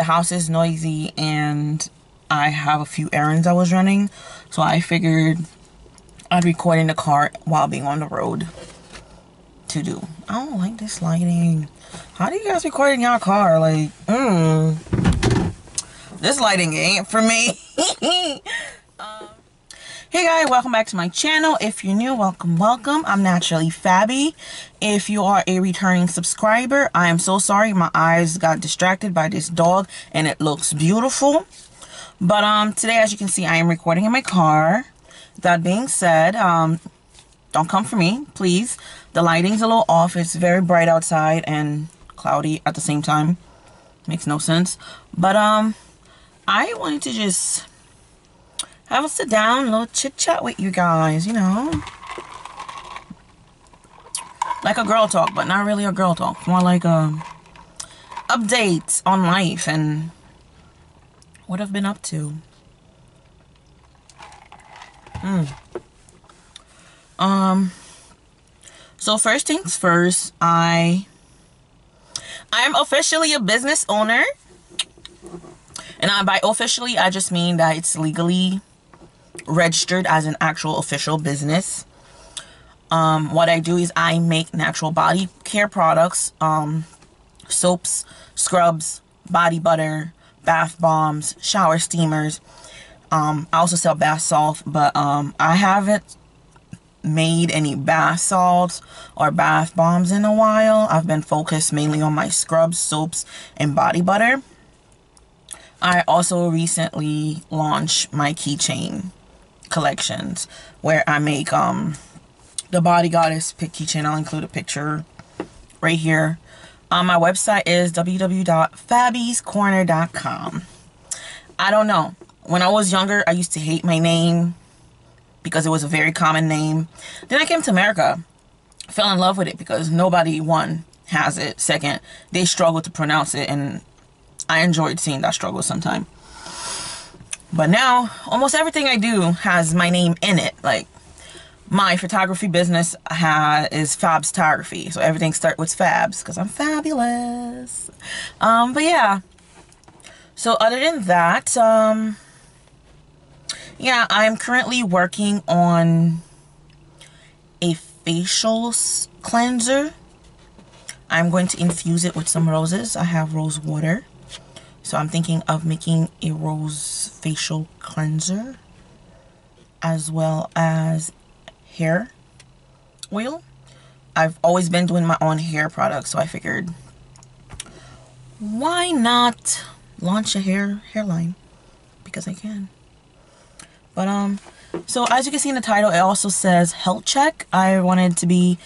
the house is noisy and I have a few errands I was running, so I figured I'd record in the car while being on the road to do. I don't like this lighting. How do you guys record in your car? Like, this lighting ain't for me. Hey guys, welcome back to my channel. If you're new, welcome. I'm NaturallyFabie. If you are a returning subscriber, I am so sorry. My eyes got distracted by this dog and it looks beautiful. But today, as you can see, I am recording in my car. That being said, don't come for me, please. The lighting's a little off. It's very bright outside and cloudy at the same time. Makes no sense. But I wanted to just have a sit down, a little chit chat with you guys, you know, like a girl talk, but not really a girl talk, more like a update on life and what I've been up to. So first things first, I am officially a business owner, and by officially I just mean that it's legally registered as an actual official business. What I do is I make natural body care products, soaps, scrubs, body butter, bath bombs, shower steamers. I also sell bath salts, but I haven't made any bath salts or bath bombs in a while. I've been focused mainly on my scrubs, soaps, and body butter. I also recently launched my keychain collections, where I make the Body Goddess keychain. I'll include a picture right here. My website is www.fabiescorner.com. I don't know, when I was younger I used to hate my name because it was a very common name. Then I came to America, fell in love with it because nobody, one, has it, second, they struggle to pronounce it, and I enjoyed seeing that struggle sometimes. But now, almost everything I do has my name in it. Like, my photography business is Fabs Photography. So everything starts with Fabs, because I'm fabulous. But yeah. So other than that, yeah, I'm currently working on a facial cleanser. I'm going to infuse it with some roses. I have rose water. So I'm thinking of making a rose facial cleanser as well as hair oil. I've always been doing my own hair products, so I figured why not launch a hairline, because I can. But so as you can see in the title, it also says health check. I wanted to be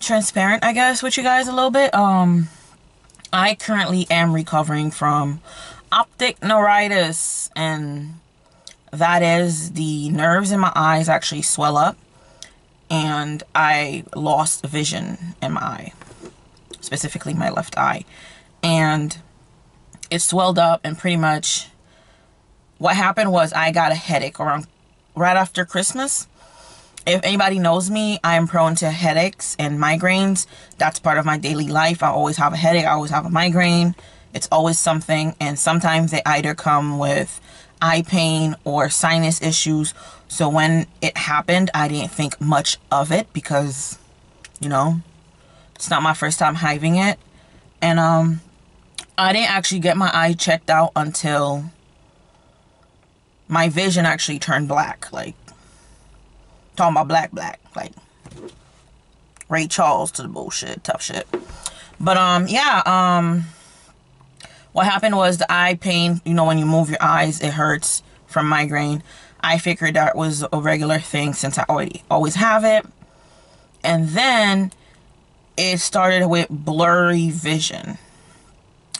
transparent, I guess, with you guys a little bit. I currently am recovering from optic neuritis, and that is the nerves in my eyes actually swell up and I lost vision in my eye, specifically my left eye, and it swelled up, and pretty much what happened was I got a headache around right after Christmas. If anybody knows me, I am prone to headaches and migraines. That's part of my daily life. I always have a headache. I always have a migraine. It's always something. And sometimes they either come with eye pain or sinus issues. So when it happened, I didn't think much of it because, you know, it's not my first time having it. And I didn't actually get my eye checked out until my vision actually turned black. Like, talking about black, like Ray Charles to the bullshit, tough shit. But yeah, what happened was the eye pain, you know, when you move your eyes it hurts from migraine. I figured that was a regular thing since I always have it. And then it started with blurry vision,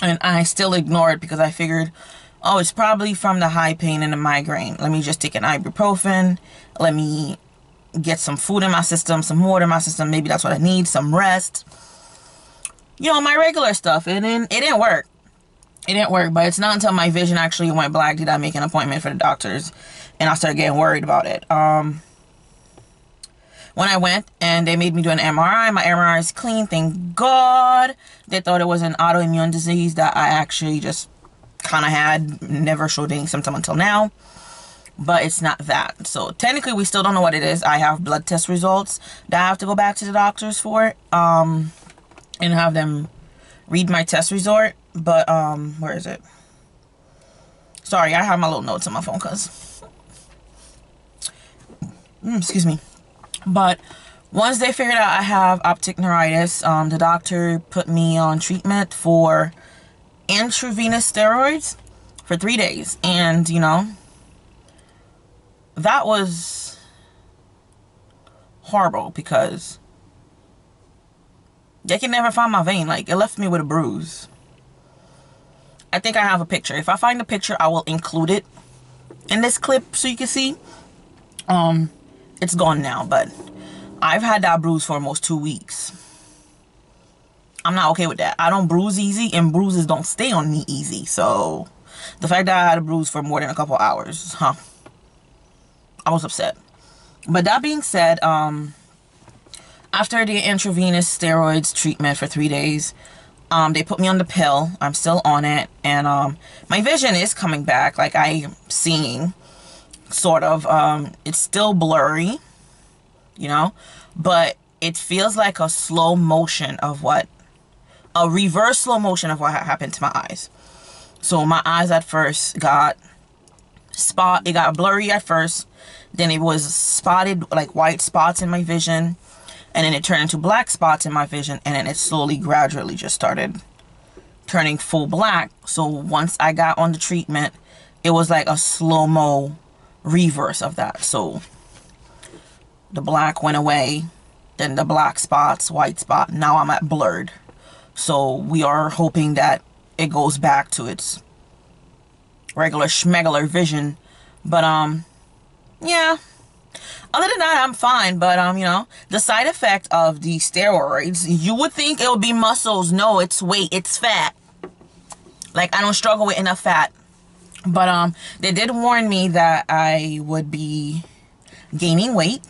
and I still ignored it because I figured, oh, it's probably from the high pain and the migraine. Let me just take an ibuprofen, let me get some food in my system, some water in my system, maybe that's what I need, some rest, you know, my regular stuff. And then it didn't work. But it's not until my vision actually went black did I make an appointment for the doctors, and I started getting worried about it. when I went and they made me do an MRI, my MRI is clean, thank God. They thought it was an autoimmune disease that I actually just kind of had, never showed any symptom until now, but it's not that. So technically we still don't know what it is. I have blood test results that I have to go back to the doctors for and have them read my test result. But where is it? Sorry, I have my little notes on my phone because excuse me. But once they figured out I have optic neuritis, the doctor put me on treatment for intravenous steroids for 3 days, and you know, that was horrible because they can never find my vein. Like, it left me with a bruise. I think I have a picture. If I find a picture, I will include it in this clip so you can see. It's gone now, but I've had that bruise for almost 2 weeks. I'm not okay with that. I don't bruise easy, and bruises don't stay on me easy. So the fact that I had a bruise for more than a couple hours, I was upset. But that being said, after the intravenous steroids treatment for 3 days, they put me on the pill. I'm still on it, and my vision is coming back. Like, I'm seeing, sort of. It's still blurry, you know, but it feels like a slow motion of what, a reverse slow motion of what happened to my eyes. So my eyes at first got spot, it got blurry at first, then it was spotted, like white spots in my vision, and then it turned into black spots in my vision, and then it slowly, gradually just started turning full black. So once I got on the treatment, it was like a slow-mo reverse of that. So the black went away, then the black spots, white spot, now I'm at blurred. So we are hoping that it goes back to its regular schmegular vision. But yeah, other than that, I'm fine. But you know, the side effect of the steroids, you would think it would be muscles. No, it's weight, it's fat. Like, I don't struggle with enough fat. But they did warn me that I would be gaining weight,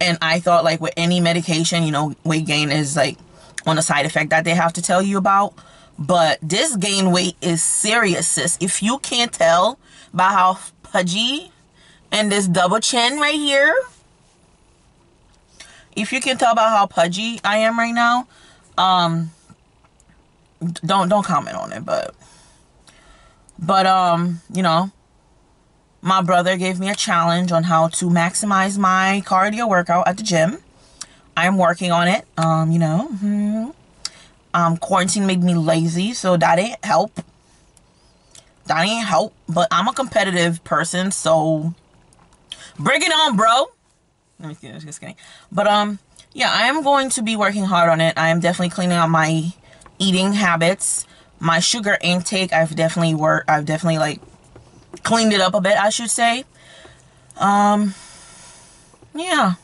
and I thought, like with any medication, you know, weight gain is like on a side effect that they have to tell you about. But this gain weight is serious, sis. If you can't tell by how pudgy and this double chin right here, if you can tell by how pudgy I am right now, don't comment on it. But you know, my brother gave me a challenge on how to maximize my cardio workout at the gym. I'm working on it. You know, quarantine made me lazy, so that ain't help. That ain't help. But I'm a competitive person, so bring it on, bro. Just kidding. But yeah, I am going to be working hard on it. I am definitely cleaning out my eating habits, my sugar intake. I've definitely like cleaned it up a bit, I should say. Yeah.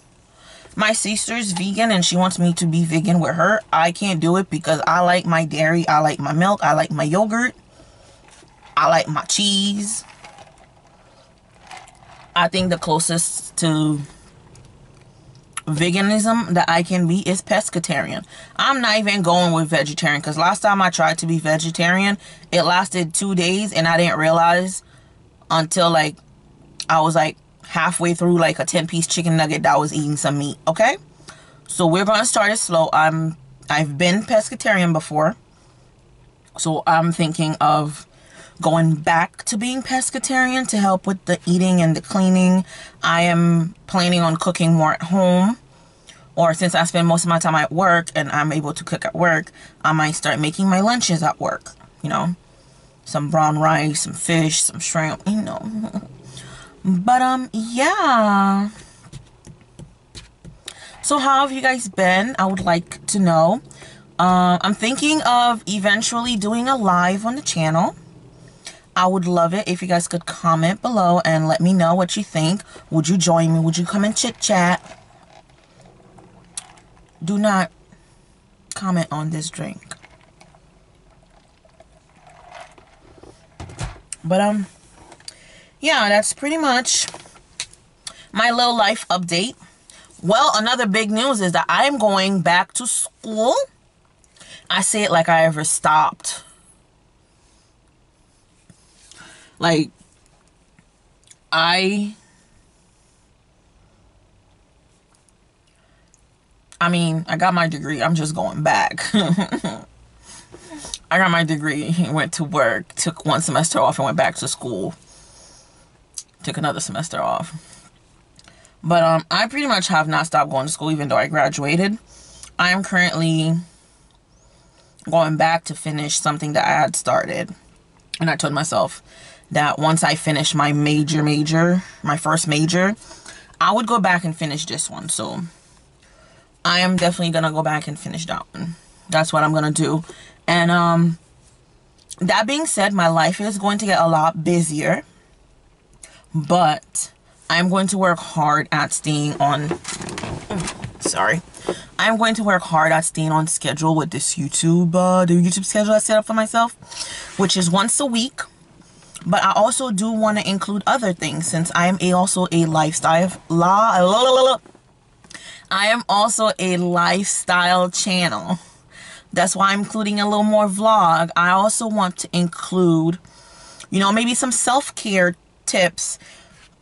My sister's vegan and she wants me to be vegan with her. I can't do it because I like my dairy, I like my milk, I like my yogurt, I like my cheese. I think the closest to veganism that I can be is pescatarian. I'm not even going with vegetarian because last time I tried to be vegetarian, it lasted 2 days, and I didn't realize until like I was like halfway through like a 10-piece chicken nugget that was eating some meat. Okay, so we're gonna start it slow. I've been pescatarian before, so I'm thinking of going back to being pescatarian to help with the eating and the cleaning. I am planning on cooking more at home, or since I spend most of my time at work and I'm able to cook at work, I might start making my lunches at work, you know, some brown rice, some fish, some shrimp, you know. But yeah, so how have you guys been? I would like to know. I'm thinking of eventually doing a live on the channel. I would love it if you guys could comment below and let me know what you think. Would you join me? Would you come and chit chat? Do not comment on this drink. But yeah, that's pretty much my little life update. Well, another big news is that I'm going back to school. I say it like I ever stopped. Like, I mean, I got my degree. I'm just going back. I got my degree, went to work, took one semester off and went back to school. Took another semester off. But I pretty much have not stopped going to school even though I graduated. I am currently going back to finish something that I had started. And I told myself that once I finish my first major, I would go back and finish this one. So I am definitely gonna go back and finish that one. That's what I'm gonna do. And that being said, my life is going to get a lot busier, but I'm going to work hard at staying on, I'm going to work hard at staying on schedule with this YouTube, the YouTube schedule I set up for myself, which is once a week. But I also do want to include other things since I am also a lifestyle channel. That's why I'm including a little more vlog. I also want to include, you know, maybe some self-care tips.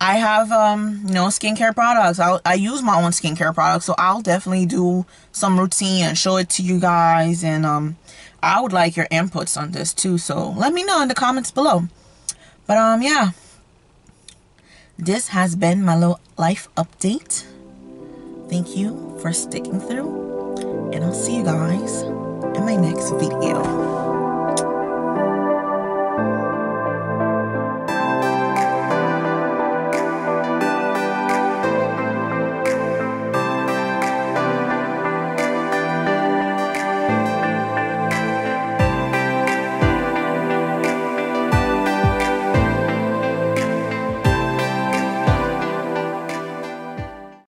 I have, you know, skincare products. I use my own skincare products, so I'll definitely do some routine and show it to you guys. And I would like your inputs on this too, so let me know in the comments below. But yeah, this has been my little life update. Thank you for sticking through, and I'll see you guys in my next video.